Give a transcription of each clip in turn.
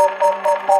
Let me be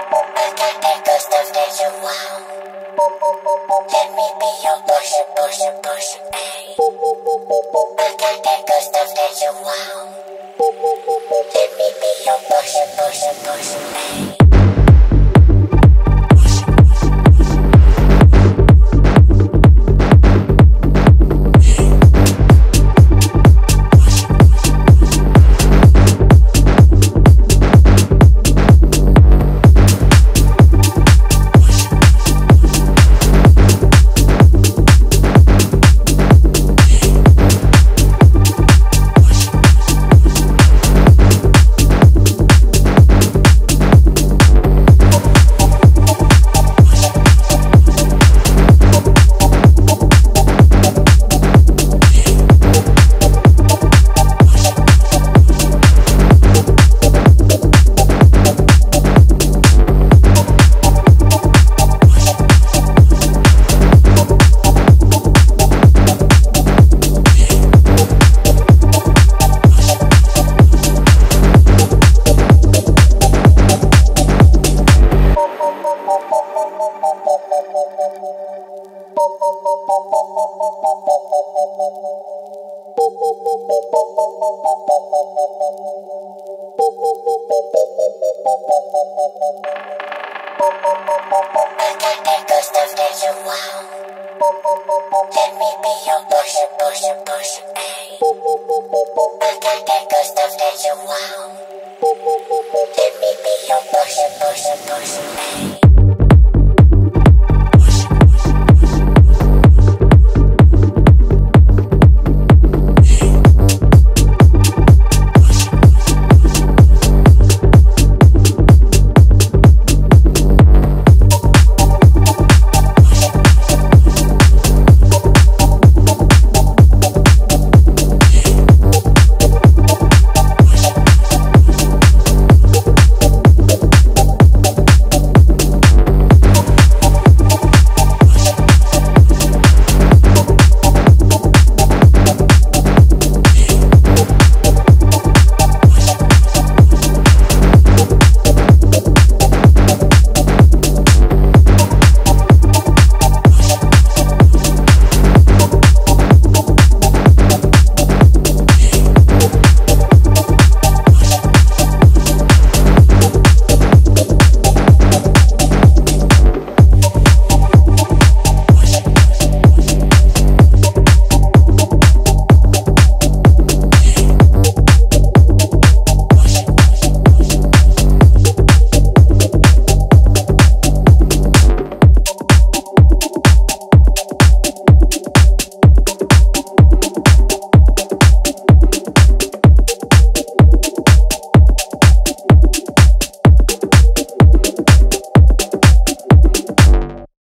your pusher, pusher, pusher, ay.